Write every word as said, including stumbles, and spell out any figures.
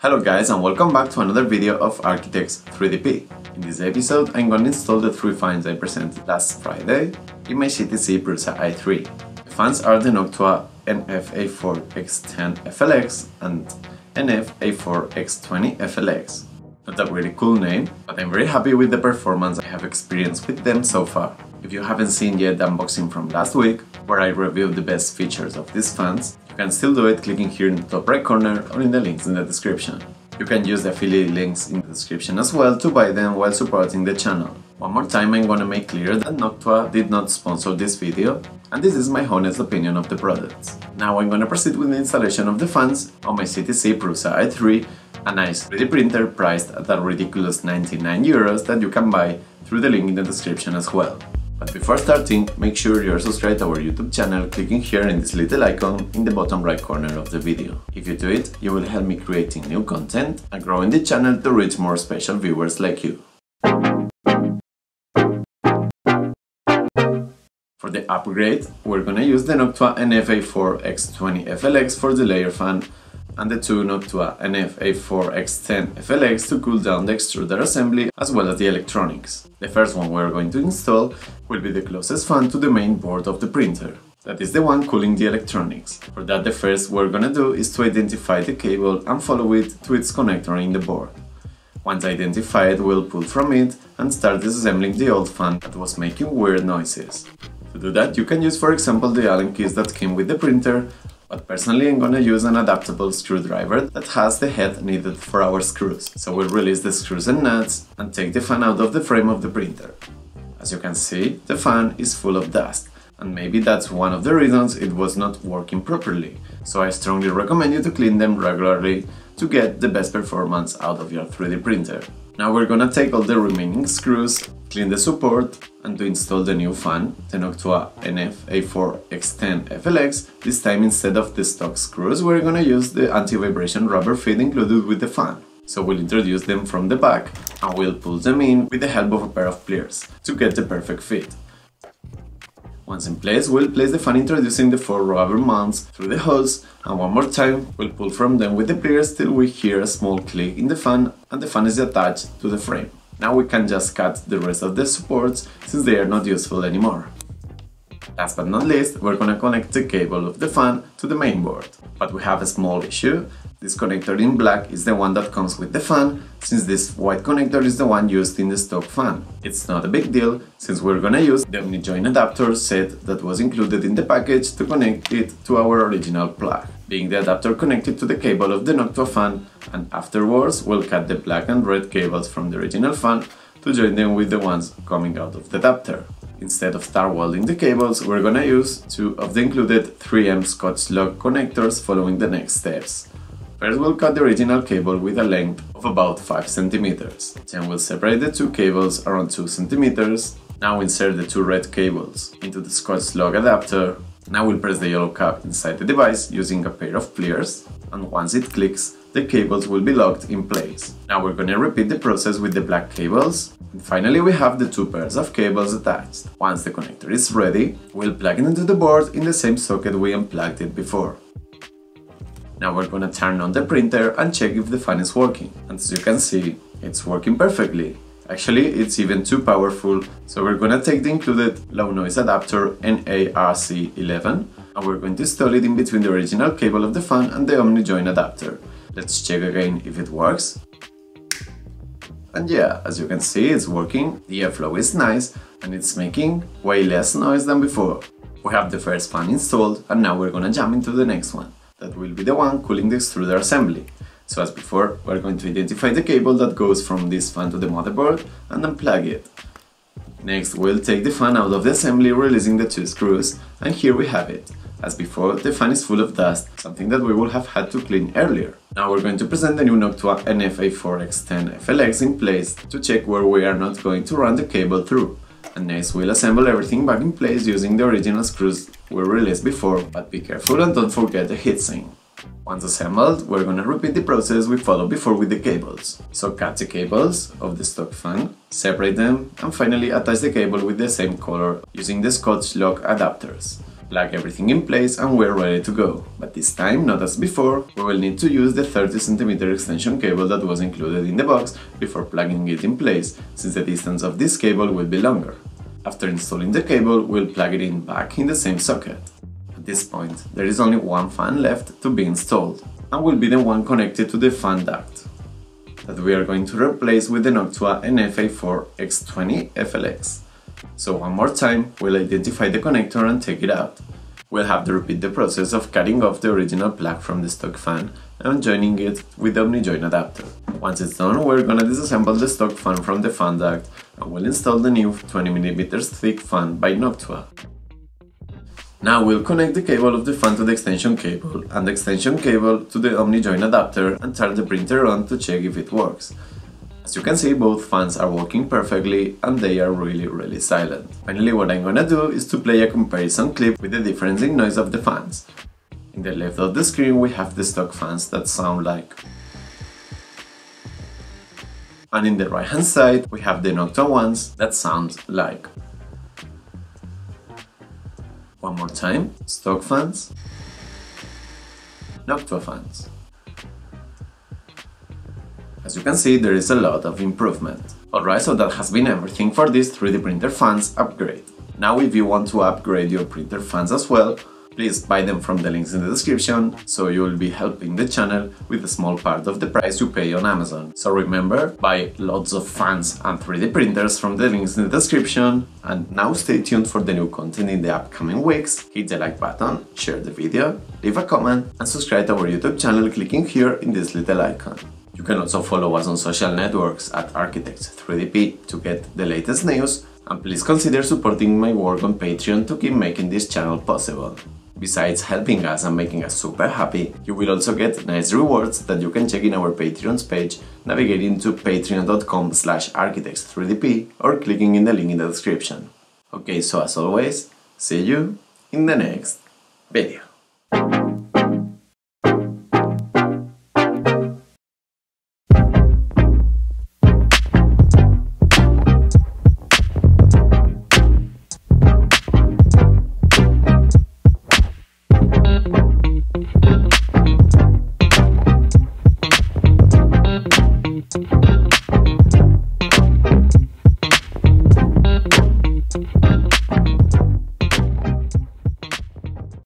Hello guys, and welcome back to another video of Architects three D P. In this episode I'm going to install the three fans I presented last Friday in my C T C Prusa i three. The fans are the Noctua N F A four X ten F L X and N F A four X twenty F L X. Not a really cool name, but I'm very happy with the performance I have experienced with them so far. If you haven't seen yet the unboxing from last week, where I reviewed the best features of these fans, you can still do it clicking here in the top right corner or in the links in the description. You can use the affiliate links in the description as well to buy them while supporting the channel. One more time, I'm gonna make clear that Noctua did not sponsor this video, and this is my honest opinion of the products. Now I'm gonna proceed with the installation of the fans on my C T C Prusa i three, a nice three D printer priced at a ridiculous ninety-nine euros that you can buy through the link in the description as well. But before starting, make sure you're subscribed to our YouTube channel clicking here in this little icon in the bottom right corner of the video. If you do it, you will help me creating new content and growing the channel to reach more special viewers like you. For the upgrade, we're gonna use the Noctua N F A four X twenty F L X for the layer fan and the two Noctua N F A four X ten F L X to cool down the extruder assembly as well as the electronics. The first one we're going to install will be the closest fan to the main board of the printer. That is the one cooling the electronics. For that, the first we're gonna do is to identify the cable and follow it to its connector in the board. Once identified, we'll pull from it and start disassembling the old fan that was making weird noises. To do that, you can use, for example, the Allen keys that came with the printer, but personally I'm gonna use an adaptable screwdriver that has the head needed for our screws, so we'll release the screws and nuts and take the fan out of the frame of the printer. As you can see, the fan is full of dust, and maybe that's one of the reasons it was not working properly, so I strongly recommend you to clean them regularly to get the best performance out of your three D printer. Now we're gonna take all the remaining screws, clean the support, and to install the new fan, the Noctua N F A four X ten F L X, this time instead of the stock screws we're gonna use the anti-vibration rubber feet included with the fan. So we'll introduce them from the back and we'll pull them in with the help of a pair of pliers to get the perfect fit. Once in place, we'll place the fan introducing the four rubber mounts through the holes, and one more time we'll pull from them with the pliers till we hear a small click in the fan and the fan is attached to the frame. Now we can just cut the rest of the supports since they are not useful anymore. Last but not least, we're gonna connect the cable of the fan to the main board. But we have a small issue. This connector in black is the one that comes with the fan, since this white connector is the one used in the stock fan. It's not a big deal, since we're gonna use the Omnijoin adapter set that was included in the package to connect it to our original plug, being the adapter connected to the cable of the Noctua fan, and afterwards we'll cut the black and red cables from the original fan to join them with the ones coming out of the adapter. Instead of star welding the cables, we're gonna use two of the included three M Scotch lock connectors following the next steps. First we'll cut the original cable with a length of about five centimeters, then we'll separate the two cables around two centimeters, now insert the two red cables into the Scotch lock adapter, now we'll press the yellow cap inside the device using a pair of pliers, and once it clicks, the cables will be locked in place. Now we're gonna repeat the process with the black cables, and finally we have the two pairs of cables attached. Once the connector is ready, we'll plug it into the board in the same socket we unplugged it before. Now we're gonna turn on the printer and check if the fan is working. And as you can see, it's working perfectly. Actually, it's even too powerful, so we're gonna take the included low noise adapter N A R C eleven and we're going to install it in between the original cable of the fan and the Omnijoin adapter. Let's check again if it works. And yeah, as you can see, it's working, the airflow is nice, and it's making way less noise than before. We have the first fan installed, and now we're gonna jump into the next one. That will be the one cooling the extruder assembly. So as before, we're going to identify the cable that goes from this fan to the motherboard and unplug it. Next, we'll take the fan out of the assembly, releasing the two screws, and here we have it. As before, the fan is full of dust, something that we would have had to clean earlier. Now we're going to present the new Noctua N F A four X ten F L X in place to check where we are not going to run the cable through. And next we'll assemble everything back in place using the original screws we released before, but be careful and don't forget the heatsink. Once assembled, we're gonna repeat the process we followed before with the cables. So cut the cables of the stock fan, separate them, and finally attach the cable with the same color using the Scotch lock adapters. plug everything in place and we're ready to go. But this time, not as before, we will need to use the thirty centimeter extension cable that was included in the box before plugging it in place, since the distance of this cable will be longer. After installing the cable, we'll plug it in back in the same socket. At this point, there is only one fan left to be installed, and will be the one connected to the fan duct, that we are going to replace with the Noctua N F A four X twenty F L X. So one more time, we'll identify the connector and take it out. We'll have to repeat the process of cutting off the original plug from the stock fan and joining it with the Omnijoin adapter. Once it's done, we're gonna disassemble the stock fan from the fan duct and we'll install the new twenty millimeter thick fan by Noctua. Now we'll connect the cable of the fan to the extension cable and the extension cable to the Omnijoin adapter and turn the printer on to check if it works. As you can see, both fans are working perfectly and they are really really silent. Finally, what I'm gonna do is to play a comparison clip with the difference in noise of the fans. In the left of the screen we have the stock fans that sound like, and in the right hand side we have the Noctua ones that sound like. One more time, stock fans, Noctua fans. As you can see, there is a lot of improvement. Alright, so that has been everything for this three D printer fans upgrade. Now if you want to upgrade your printer fans as well, please buy them from the links in the description, so you will be helping the channel with a small part of the price you pay on Amazon. So remember, buy lots of fans and three D printers from the links in the description, and now stay tuned for the new content in the upcoming weeks. Hit the like button, share the video, leave a comment and subscribe to our YouTube channel clicking here in this little icon. You can also follow us on social networks at Architects three D P to get the latest news, and please consider supporting my work on Patreon to keep making this channel possible. Besides helping us and making us super happy, you will also get nice rewards that you can check in our Patreon's page, navigating to patreon dot com slash architects three D P or clicking in the link in the description. Okay, so as always, see you in the next video.